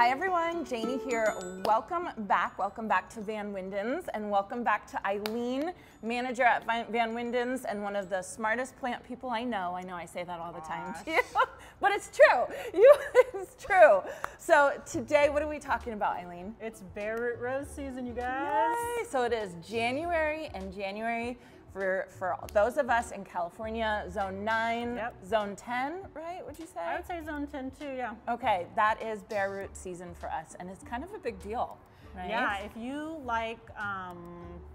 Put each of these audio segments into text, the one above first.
Hi everyone, Janie here. Welcome back to Van Winden's, and welcome back to Aileen, manager at Van Winden's and one of the smartest plant people I know. I say that all the time to you, but it's true. It's true. So today, what are we talking about, Aileen? It's bare root rose season, you guys. Yay. So it is January, and January for those of us in California, zone 9, yep. Zone 10, right, would you say? I would say zone 10 too, yeah. Okay, that is bare root season for us, and it's kind of a big deal, right? Yeah, if you like,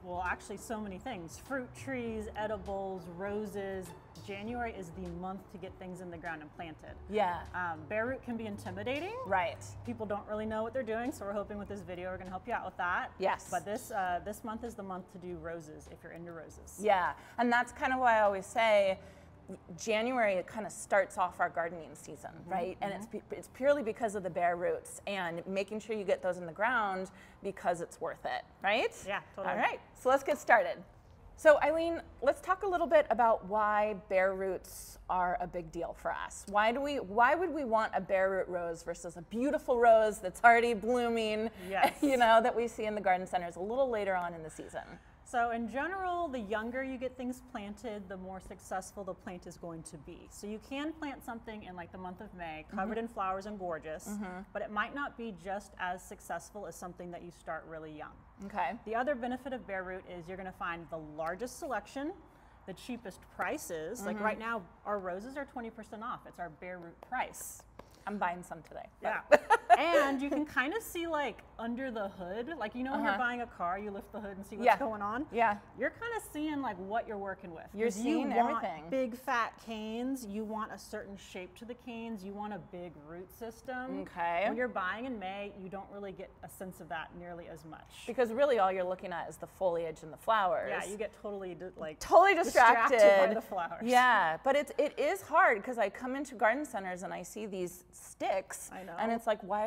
well, actually so many things, fruit trees, edibles, roses, January is the month to get things in the ground and planted. Yeah. Bare root can be intimidating. Right. People don't really know what they're doing, so we're hoping with this video we're going to help you out with that. Yes. But this month is the month to do roses if you're into roses. Yeah, and that's kind of why I always say January, it kind of starts off our gardening season, right? Mm-hmm. And it's purely because of the bare roots and making sure you get those in the ground because it's worth it, right? Yeah, totally. All right, so let's get started. So Aileen, let's talk a little bit about why bare roots are a big deal for us. Why would we want a bare root rose versus a beautiful rose that's already blooming, yes, you know, that we see in the garden centers a little later on in the season? So in general, the younger you get things planted, the more successful the plant is going to be. So you can plant something in like the month of May, covered in flowers and gorgeous, but it might not be just as successful as something that you start really young. Okay. The other benefit of bare root is you're going to find the largest selection, the cheapest prices. Like right now, our roses are 20% off. It's our bare root price. I'm buying some today. Yeah. And you can kind of see like under the hood, like, you know, when you're buying a car, you lift the hood and see what's going on. Yeah. You're kind of seeing like what you're working with. You're seeing everything. Big fat canes. You want a certain shape to the canes. You want a big root system. Okay. When you're buying in May, you don't really get a sense of that nearly as much. Because really all you're looking at is the foliage and the flowers. Yeah, you get totally distracted by the flowers. Yeah, but it is hard because I come into garden centers and I see these sticks. I know. And it's like, why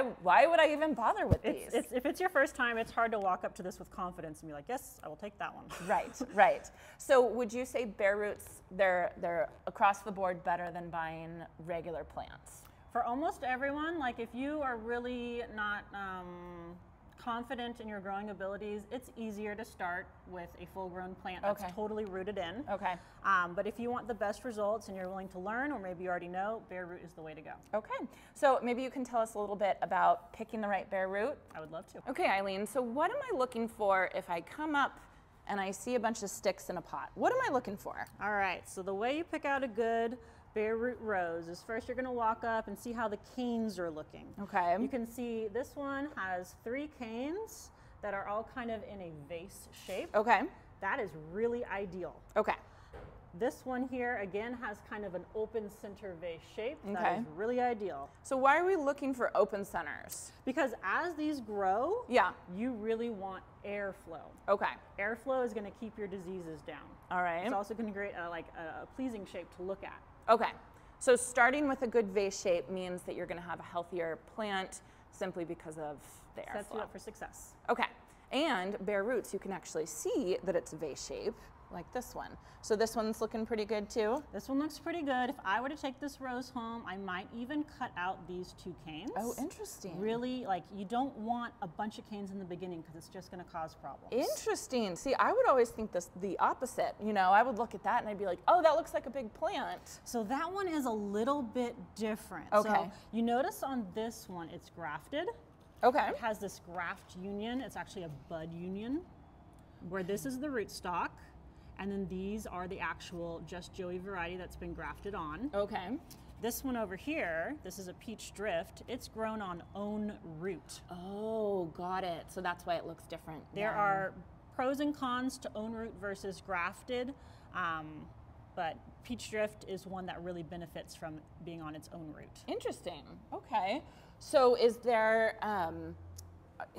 would I even bother with these? If it's your first time, it's hard to walk up to this with confidence and be like, yes, I will take that one. Right, right. So would you say bare roots, they're across the board better than buying regular plants? For almost everyone, like if you are really not confident in your growing abilities, it's easier to start with a full-grown plant that's totally rooted in. Okay. But if you want the best results and you're willing to learn, or maybe you already know, bare root is the way to go. Okay. So maybe you can tell us a little bit about picking the right bare root. I would love to. Okay, Aileen. So what am I looking for if I come up and I see a bunch of sticks in a pot? What am I looking for? All right. So the way you pick out a good bare root rose is first you're going to walk up and see how the canes are looking. Okay. You can see this one has 3 canes that are all kind of in a vase shape. Okay. That is really ideal. Okay. This one here again has kind of an open center vase shape. Okay. That is really ideal. So why are we looking for open centers? Because as these grow, you really want airflow. Okay. Airflow is going to keep your diseases down. All right. It's also going to create a pleasing shape to look at. Okay, so starting with a good vase shape means that you're going to have a healthier plant simply because of the airflow. Sets you up for success. Okay, and bare roots, you can actually see that it's vase shape, like this one. So this one's looking pretty good too? This one looks pretty good. If I were to take this rose home, I might even cut out these 2 canes. Oh, interesting. Really, like, you don't want a bunch of canes in the beginning because it's just going to cause problems. Interesting. See, I would always think this the opposite. You know, I would look at that and I'd be like, oh, that looks like a big plant. So that one is a little bit different. Okay. So you notice on this one, it's grafted. Okay. It has this graft union. It's actually a bud union where this is the rootstock. And then these are the actual Just Joey variety that's been grafted on. Okay. This one over here, this is a Peach Drift. It's grown on own root. Oh, got it. So that's why it looks different. There are pros and cons to own root versus grafted, but Peach Drift is one that really benefits from being on its own root. Interesting. Okay. So is there,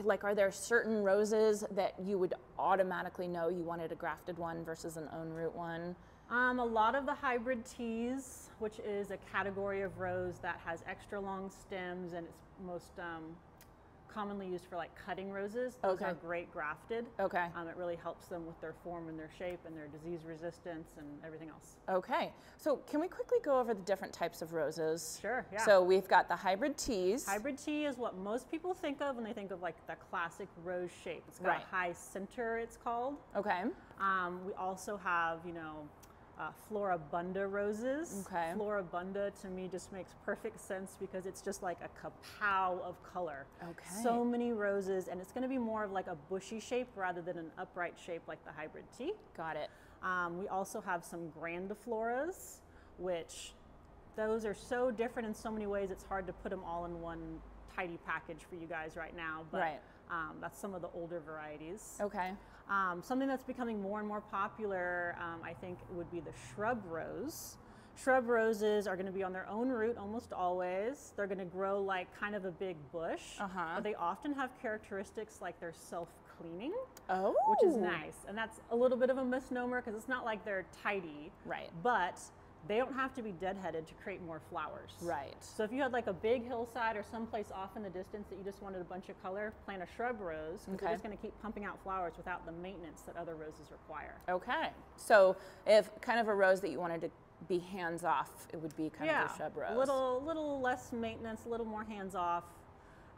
like, are there certain roses that you would automatically know you wanted a grafted one versus an own root one? A lot of the hybrid teas, which is a category of rose that has extra long stems and it's most commonly used for like cutting roses. Those are great grafted. Okay. It really helps them with their form and their shape and their disease resistance and everything else. Okay. So can we quickly go over the different types of roses? Sure, yeah. So we've got the hybrid teas. Hybrid tea is what most people think of when they think of like the classic rose shape. It's got a high center, it's called. Okay. We also have, you know, Floribunda roses. Okay. Floribunda to me just makes perfect sense because it's just like a kapow of color. Okay. So many roses, and it's going to be more of like a bushy shape rather than an upright shape like the hybrid tea. Got it. We also have some grandifloras, which those are so different in so many ways. It's hard to put them all in one tidy package for you guys right now, but that's some of the older varieties. Okay. Something that's becoming more and more popular, I think, would be the shrub rose. Shrub roses are going to be on their own root almost always. They're going to grow like kind of a big bush, but they often have characteristics like they're self-cleaning, which is nice. And that's a little bit of a misnomer because it's not like they're tidy, but they don't have to be deadheaded to create more flowers. Right. So if you had like a big hillside or someplace off in the distance that you just wanted a bunch of color, plant a shrub rose, because they're just going to keep pumping out flowers without the maintenance that other roses require. Okay. So if kind of a rose that you wanted to be hands off, it would be kind of a shrub rose. Little less maintenance, a little more hands off.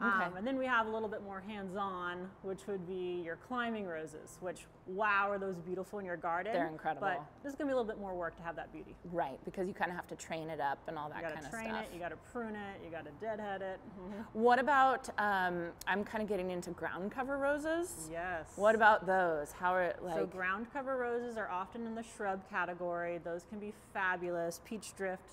Okay. And then we have a little bit more hands-on, which would be your climbing roses, which, wow, are those beautiful in your garden. They're incredible. But this is going to be a little bit more work to have that beauty. Right, because you kind of have to train it up and all that kind of stuff. You got to train it, you got to prune it, you got to deadhead it. What about, I'm kind of getting into ground cover roses. Yes. What about those? How are it like? So ground cover roses are often in the shrub category. Those can be fabulous. Peach Drift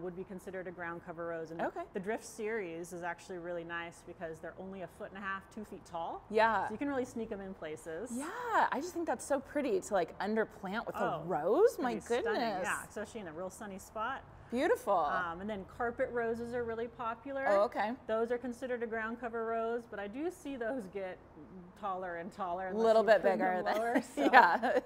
would be considered a ground cover rose. And the Drift series is actually really nice because they're only a foot and a half, 2 feet tall. Yeah. So you can really sneak them in places. Yeah, I just think that's so pretty to like underplant with a rose. My goodness. Stunning. Yeah, especially in a real sunny spot. Beautiful. And then carpet roses are really popular. Oh, okay. Those are considered a ground cover rose, but I do see those get taller and taller. A little bit bigger. Lower, so. Yeah.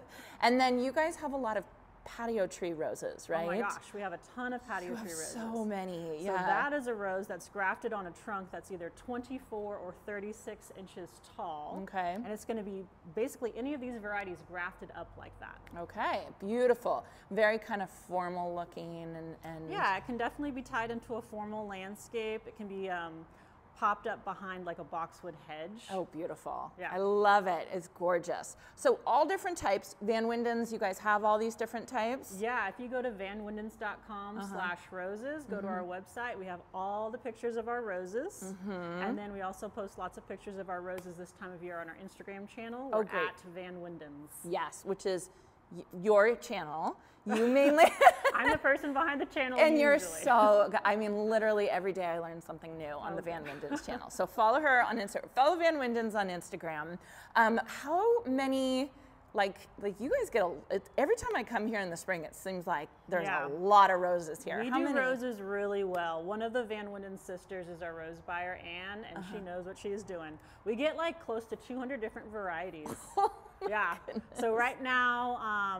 And then you guys have a lot of patio tree roses, right? Oh my gosh, we have a ton of patio tree roses. So many, yeah. So that is a rose that's grafted on a trunk that's either 24 or 36 inches tall. Okay. And it's going to be basically any of these varieties grafted up like that. Okay, beautiful. Very kind of formal looking and yeah, it can definitely be tied into a formal landscape. It can be popped up behind like a boxwood hedge. Oh, beautiful. Yeah. I love it. It's gorgeous. So all different types. Van Winden's, you guys have all these different types? Yeah. If you go to vanwindens.com/roses, go to our website. We have all the pictures of our roses. And then we also post lots of pictures of our roses this time of year on our Instagram channel. We're at Van Winden's. Yes, which is your channel. You mainly. I'm the person behind the channel. And usually. You're so, I mean, literally every day I learn something new on the Van Winden's channel. So follow her on Instagram, follow Van Winden's on Instagram. How many, like you guys get, every time I come here in the spring, it seems like there's a lot of roses here. We do roses really well. One of the Van Winden sisters is our rose buyer, Anne, and she knows what she is doing. We get like close to 200 different varieties. Yeah. Goodness. So right now,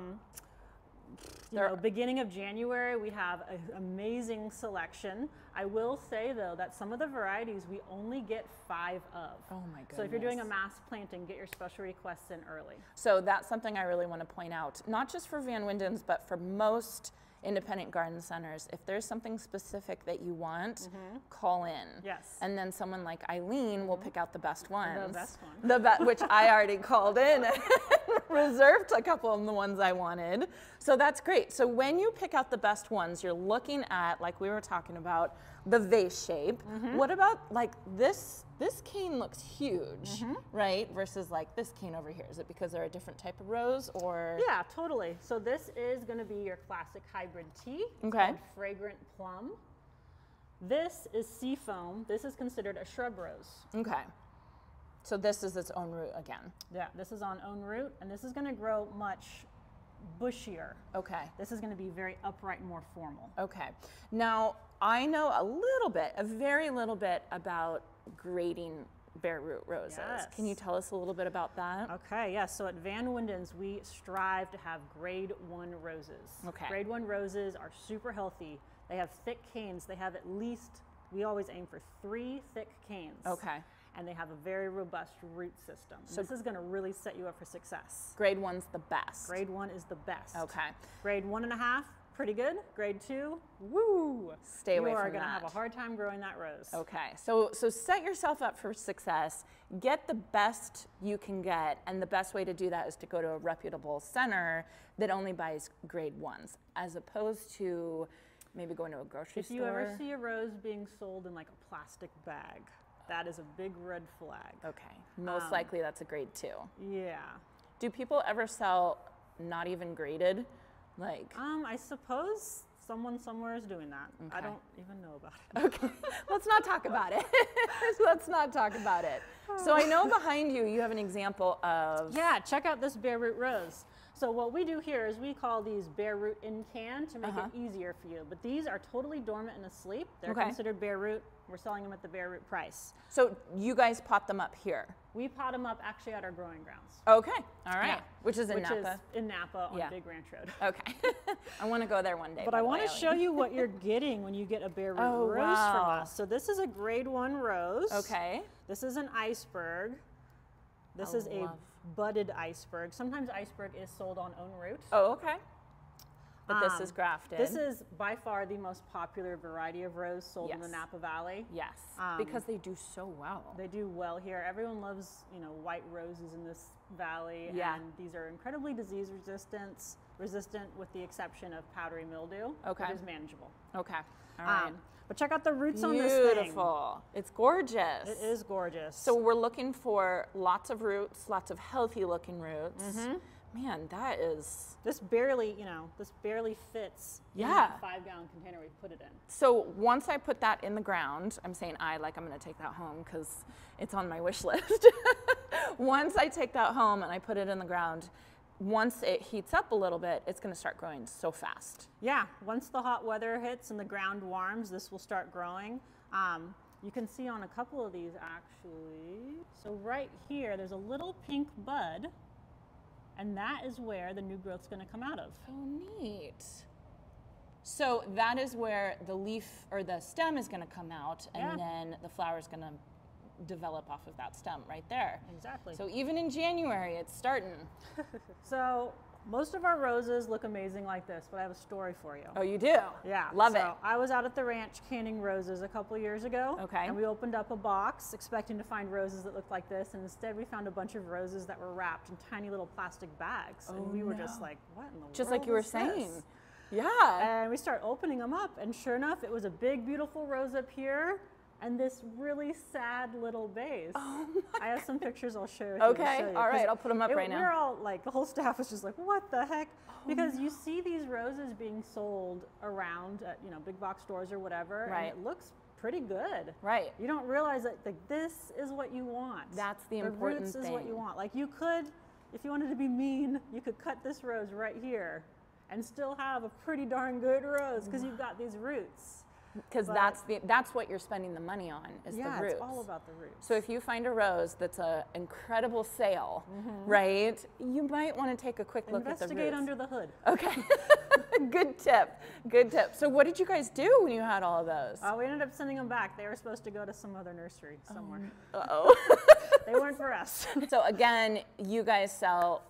beginning of January, we have an amazing selection. I will say, though, that some of the varieties we only get 5 of. Oh, my goodness. So if you're doing a mass planting, get your special requests in early. So that's something I really want to point out, not just for Van Winden's, but for most independent garden centers. If there's something specific that you want, call in. Yes. And then someone like Aileen will pick out the best ones. The best one. Which I already called in and reserved a couple of the ones I wanted. So that's great. So when you pick out the best ones, you're looking at, like we were talking about, the vase shape. What about like this cane looks huge, right? Versus like this cane over here. Is it because they're a different type of rose or? Yeah, totally. So this is going to be your classic hybrid tea. Okay. Fragrant Plum. This is Seafoam. This is considered a shrub rose. Okay. So this is its own root again. Yeah, this is on own root, and this is going to grow much bushier. Okay. This is going to be very upright and more formal. Okay. Now, I know a little bit, a very little bit about grading bare root roses. Yes. Can you tell us a little bit about that? Okay, yeah. So at Van Winden's, we strive to have grade 1 roses. Okay. Grade 1 roses are super healthy. They have thick canes. They have at least, we always aim for 3 thick canes. Okay. and they have a very robust root system. So this is going to really set you up for success. Grade 1's the best. Grade 1 is the best. Okay. Grade 1.5. Pretty good. Grade 2, woo! Stay away from that. You are going to have a hard time growing that rose. Okay, so set yourself up for success. Get the best you can get, and the best way to do that is to go to a reputable center that only buys grade 1s, as opposed to maybe going to a grocery store. If you ever see a rose being sold in like a plastic bag, that is a big red flag. Okay, most likely that's a grade 2. Yeah. Do people ever sell not even graded? Like, I suppose someone somewhere is doing that. Okay. I don't even know about it. Okay, let's not talk about it. Let's not talk about it. So I know behind you, you have an example of... Yeah, check out this bare root rose. So what we do here is we call these bare root in can to make it easier for you. But these are totally dormant and asleep. They're considered bare root. We're selling them at the bare root price. So you guys pot them up here? We pot them up actually at our growing grounds. Okay, all right. Yeah. Which is in Napa? Is in Napa on Big Ranch Road. Okay. I want to go there one day. But I want to show you what you're getting when you get a bare root rose from us. So this is a grade 1 rose. Okay. This is an iceberg. This is a budded iceberg. Sometimes iceberg is sold on own root. Oh, okay. But this is grafted. This is by far the most popular variety of rose sold in the Napa Valley. Yes, because they do so well. They do well here. Everyone loves, you know, white roses in this valley. Yeah. And these are incredibly disease resistant with the exception of powdery mildew. Okay. Which is manageable. Okay. All right. But check out the roots on this thing. Beautiful. It's gorgeous. It is gorgeous. So we're looking for lots of roots, lots of healthy looking roots. Mm-hmm. Man, that is... This barely, you know, this barely fits in the 5-gallon container we put it in. So once I put that in the ground, I'm saying I'm going to take that home because it's on my wish list. Once I take that home and I put it in the ground, once it heats up a little bit, it's going to start growing so fast. Yeah, once the hot weather hits and the ground warms, this will start growing. You can see on a couple of these, actually. So right here, there's a little pink bud. And that is where the new growth's going to come out of. Oh, neat. So that is where the leaf or the stem is going to come out, and then the flower is going to develop off of that stem right there. Exactly. So even in January, it's starting. So most of our roses look amazing like this, but I have a story for you. Oh, you do? Yeah. Love it. So I was out at the ranch canning roses a couple years ago. Okay. And we opened up a box expecting to find roses that looked like this, and instead we found a bunch of roses that were wrapped in tiny little plastic bags. Oh, and we were just like, what in the world? Just like you were saying. Yeah. And we start opening them up, and sure enough, it was a big, beautiful rose up here. And this really sad little vase. Oh my I have some pictures I'll share with you. Okay, all right, I'll put them up right now. We're all like, the whole staff was just like, what the heck? Oh, because you see these roses being sold around at, you know, big box stores or whatever, and it looks pretty good. Right. You don't realize that this is what you want. That's the important thing. The roots is what you want. Like you could, if you wanted to be mean, you could cut this rose right here and still have a pretty darn good rose because you've got these roots. Because that's what you're spending the money on is the roots. Yeah, it's all about the roots. So if you find a rose that's an incredible sale, right, you might want to take a quick look at the roots. Investigate under the hood. Okay. Good tip. Good tip. So what did you guys do when you had all of those? We ended up sending them back. They were supposed to go to some other nursery somewhere. They weren't for us. So again, you guys sell...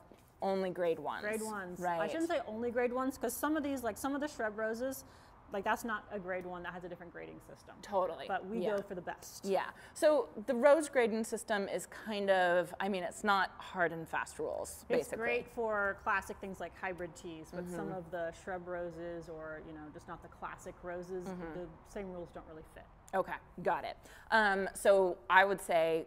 Only grade 1s. Grade 1s. Right. I shouldn't say only grade 1s because some of these, like some of the shrub roses, like that's not a grade 1, that has a different grading system. Totally. But we go for the best. Yeah. So the rose grading system is kind of, I mean, it's not hard and fast rules, basically. It's great for classic things like hybrid teas, but some of the shrub roses or, you know, just not the classic roses, the same rules don't really fit. Okay. Got it. So I would say,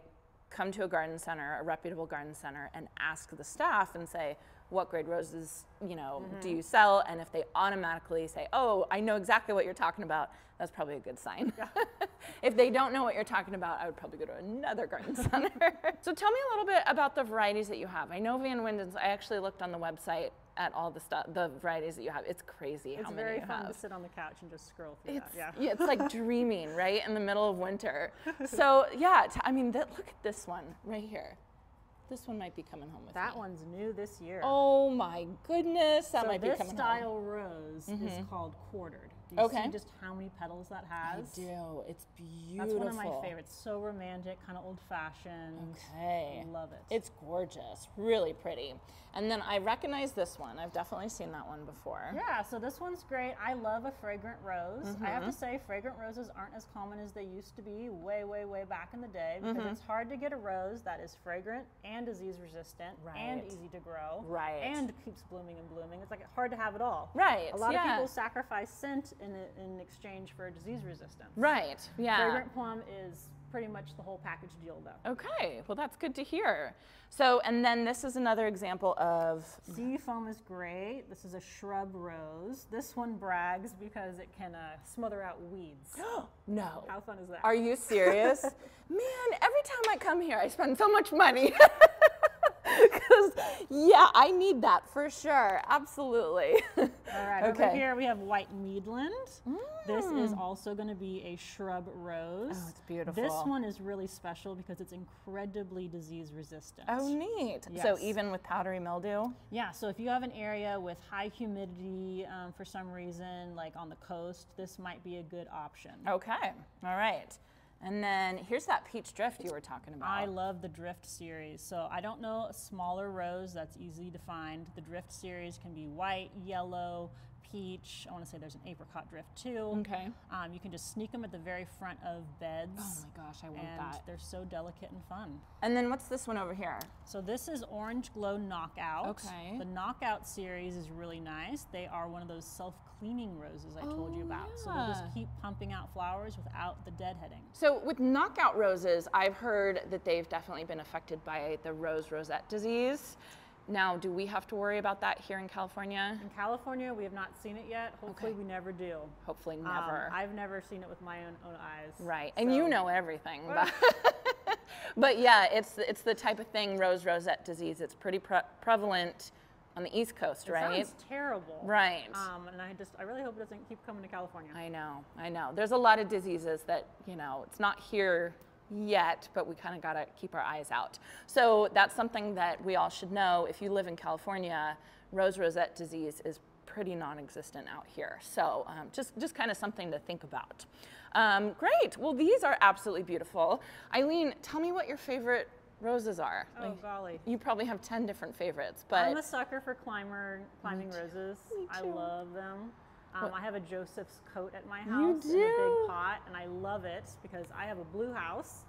come to a garden center, a reputable garden center, and ask the staff and say, what grade roses, you know, do you sell? And if they automatically say, oh, I know exactly what you're talking about, that's probably a good sign. Yeah. If they don't know what you're talking about, I would probably go to another garden center. So tell me a little bit about the varieties that you have. I know Van Winden's, I actually looked on the website at all the stuff, the varieties that you have. It's crazy how many you have. It's very fun to sit on the couch and just scroll through that. Yeah. It's like dreaming, right, in the middle of winter. So yeah, I mean, look at this one right here. This one might be coming home with me. That one's new this year. Oh my goodness, that might be coming home. So this style rose is called quartered. Do you see just how many petals that has? I do. It's beautiful. That's one of my favorites. So romantic, kind of old-fashioned. Okay. I love it. It's gorgeous. Really pretty. And then I recognize this one. I've definitely seen that one before. Yeah, so this one's great. I love a fragrant rose. I have to say, fragrant roses aren't as common as they used to be way back in the day, because it's hard to get a rose that is fragrant and disease-resistant and easy to grow and keeps blooming and blooming. It's like hard to have it all. Right. A lot of people sacrifice scent in exchange for disease resistance. Right. Yeah. Fragrant plum is pretty much the whole package deal, though. Okay. Well, that's good to hear. So, and then this is another example of... Seafoam is great. This is a shrub rose. This one brags because it can smother out weeds. No. How fun is that? Are you serious? Man, every time I come here, I spend so much money. Because, yeah, I need that for sure. Absolutely. All right. Okay. Over here we have White Meadland. This is also going to be a shrub rose. Oh, it's beautiful. This one is really special because it's incredibly disease resistant. Oh, neat. Yes. So even with powdery mildew? Yeah. So if you have an area with high humidity for some reason, like on the coast, this might be a good option. Okay. All right. And then here's that Peach Drift you were talking about. I love the Drift series. So I don't know a smaller rose that's easy to find. The Drift series can be white, yellow, peach. I want to say there's an apricot drift too. Okay. You can just sneak them at the very front of beds. Oh my gosh, I want that. They're so delicate and fun. And then what's this one over here? So this is Orange Glow Knockout. Okay. The Knockout series is really nice. They are one of those self-cleaning roses I told you about. Yeah. So they'll just keep pumping out flowers without the deadheading. So with knockout roses, I've heard that they've definitely been affected by the rose rosette disease. Now, do we have to worry about that here in California? In California, we have not seen it yet. Hopefully we never do. Hopefully never. I've never seen it with my own eyes. Right, so. And you know everything. But yeah, it's the type of thing, rose rosette disease. It's pretty prevalent on the East Coast, right? It sounds terrible. Right. And I really hope it doesn't keep coming to California. I know. There's a lot of diseases that, you know, it's not here yet, but we kind of got to keep our eyes out. So that's something that we all should know. If you live in California, rose rosette disease is pretty non-existent out here. So just kind of something to think about. Great. Well, these are absolutely beautiful. Eileen, tell me what your favorite roses are. Oh, like, golly. You probably have 10 different favorites. But I'm a sucker for climbing roses. Me too. I love them. I have a Joseph's Coat at my house in a big pot, and I love it because I have a blue house,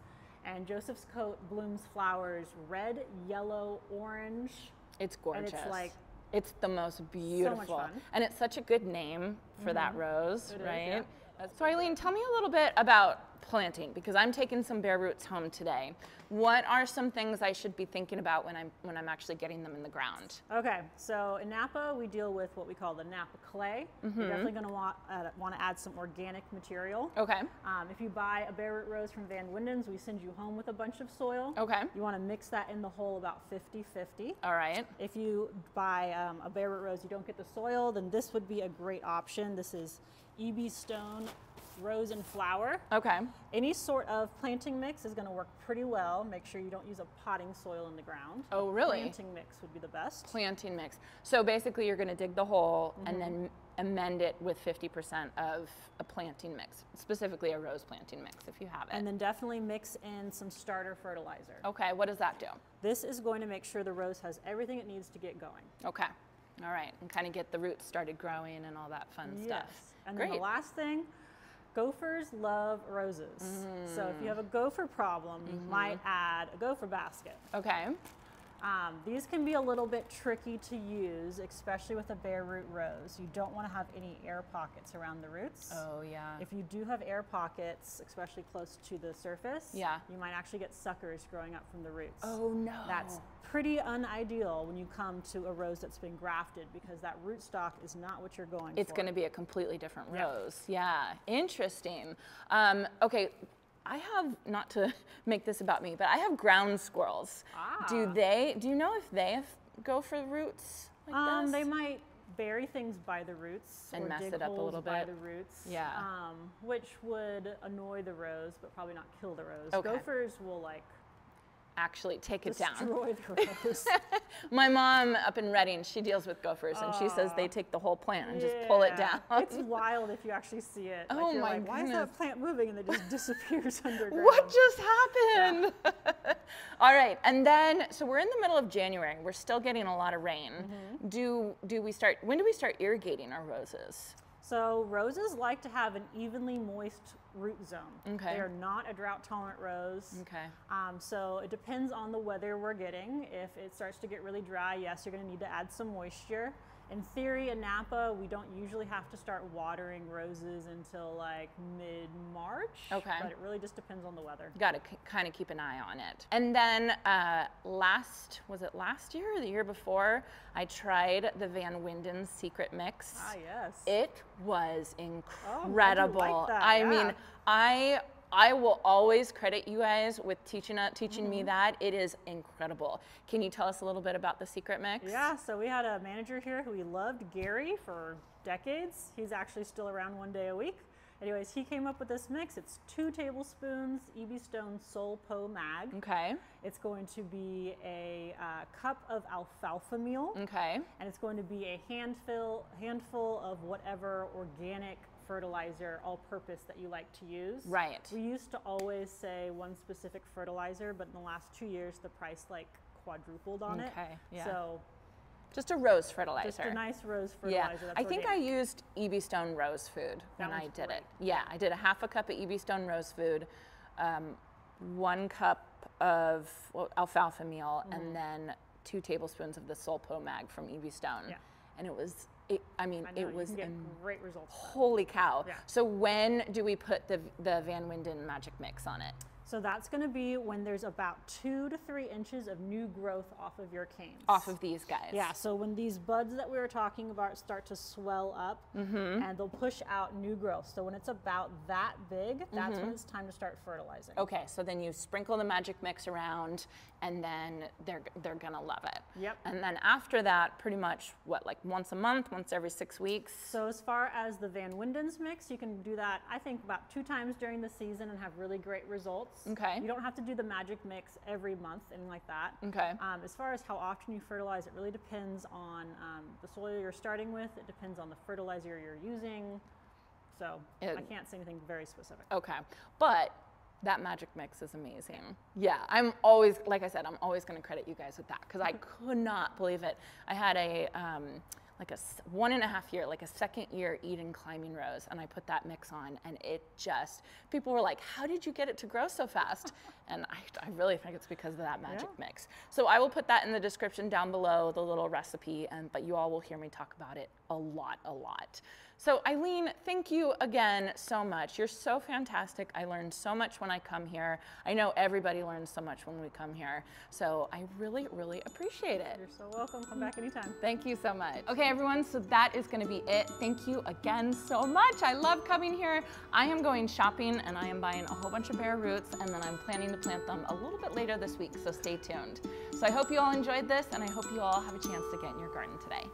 and Joseph's Coat blooms flowers red, yellow, orange. It's gorgeous. And it's like... It's the most beautiful. So much fun. And it's such a good name for that rose, right? Is, yeah. So Eileen, tell me a little bit about planting, because I'm taking some bare roots home today. What are some things I should be thinking about when I'm actually getting them in the ground? Okay, so in Napa, we deal with what we call the Napa clay. You're definitely going to want to add some organic material. Okay. If you buy a bare root rose from Van Winden's, we send you home with a bunch of soil. Okay. You want to mix that in the hole about 50-50. All right. If you buy a bare root rose, you don't get the soil, then this would be a great option. This is EB Stone Rose and Flower. Okay. Any sort of planting mix is going to work pretty well. Make sure you don't use a potting soil in the ground. Oh, really? Planting mix would be the best. Planting mix. So basically you're going to dig the hole and then amend it with 50% of a planting mix, specifically a rose planting mix if you have it. And then definitely mix in some starter fertilizer. Okay. What does that do? This is going to make sure the rose has everything it needs to get going. Okay. All right. And kind of get the roots started growing and all that fun stuff. And then the last thing, gophers love roses. So if you have a gopher problem, you might add a gopher basket. Okay. These can be a little bit tricky to use, especially with a bare root rose. You don't want to have any air pockets around the roots. Oh, yeah. If you do have air pockets, especially close to the surface, you might actually get suckers growing up from the roots. Oh, no. That's pretty unideal when you come to a rose that's been grafted, because that rootstock is not what you're going for. It's going to be a completely different rose. Yeah. Interesting. Okay. I have, not to make this about me, but I have ground squirrels. Do you know if they go for roots like this? They might bury things by the roots. And mess it up a little bit. By the roots. Yeah. Which would annoy the rose, but probably not kill the rose. Okay. Gophers will like actually take it down. Destroy the rose. My mom up in Redding, she deals with gophers, and she says they take the whole plant and just pull it down. It's wild if you actually see it. Oh, like, my goodness. Why is that plant moving? And it just disappears underground. What just happened? Yeah. All right, and then, so we're in the middle of January. We're still getting a lot of rain. Mm-hmm. When do we start irrigating our roses? So roses like to have an evenly moist root zone. Okay. They are not a drought-tolerant rose. Okay. So it depends on the weather we're getting. If it starts to get really dry, yes, you're going to need to add some moisture. In theory, in Napa, we don't usually have to start watering roses until like mid-March. Okay. But it really just depends on the weather. Got to kind of keep an eye on it. And then was it last year or the year before, I tried the Van Winden's Secret Mix. Ah, yes. It was incredible. Oh, like that. I mean, I will always credit you guys with teaching me that. It is incredible. Can you tell us a little bit about the Secret Mix? Yeah, so we had a manager here who we loved, Gary, for decades. He's actually still around one day a week. Anyways, he came up with this mix. It's 2 tablespoons EB Stone Sol Po Mag. Okay. It's going to be a cup of alfalfa meal. Okay. And it's going to be a handful of whatever organic fertilizer all-purpose that you like to use. Right. We used to always say one specific fertilizer, but in the last 2 years the price like quadrupled on it. Okay. Yeah. So just a rose fertilizer. Just a nice rose fertilizer. Yeah. I think I used EB Stone rose food when I did it. Yeah, I did a half a cup of EB Stone rose food, 1 cup of alfalfa meal, and then 2 tablespoons of the Sol Po Mag from EB Stone. Yeah. And it was, I mean, it was great results. Holy cow. Yeah. So when do we put the Van Winden Magic Mix on it? So that's going to be when there's about 2 to 3 inches of new growth off of your canes. Off of these guys. Yeah. So when these buds that we were talking about start to swell up, and they'll push out new growth. So when it's about that big, that's when it's time to start fertilizing. Okay. So then you sprinkle the Magic Mix around, and then they're gonna love it. Yep. And then after that, pretty much what, like once a month, once every 6 weeks. So as far as the Van Winden's mix, you can do that I think about 2 times during the season and have really great results. Okay. You don't have to do the Magic Mix every month and like that. Okay. As far as how often you fertilize, it really depends on the soil you're starting with. It depends on the fertilizer you're using. So I can't say anything very specific. Okay. But that Magic Mix is amazing. Yeah. I'm always, like I said, I'm always going to credit you guys with that because I could not believe it. I had a like a 1.5 year, like a 2nd year Eden climbing rose, and I put that mix on, and it just, people were like, how did you get it to grow so fast? And I really think it's because of that Magic Mix. So I will put that in the description down below, the little recipe, but you all will hear me talk about it a lot. So Aileen, thank you again so much. You're so fantastic. I learned so much when I come here. I know everybody learns so much when we come here. So I really, really appreciate it. You're so welcome. Come back anytime. Thank you so much. Okay, everyone, so that is gonna be it. Thank you again so much. I love coming here. I am going shopping and I am buying a whole bunch of bare roots, and then I'm planning to plant them a little bit later this week, so stay tuned. So I hope you all enjoyed this, and I hope you all have a chance to get in your garden today.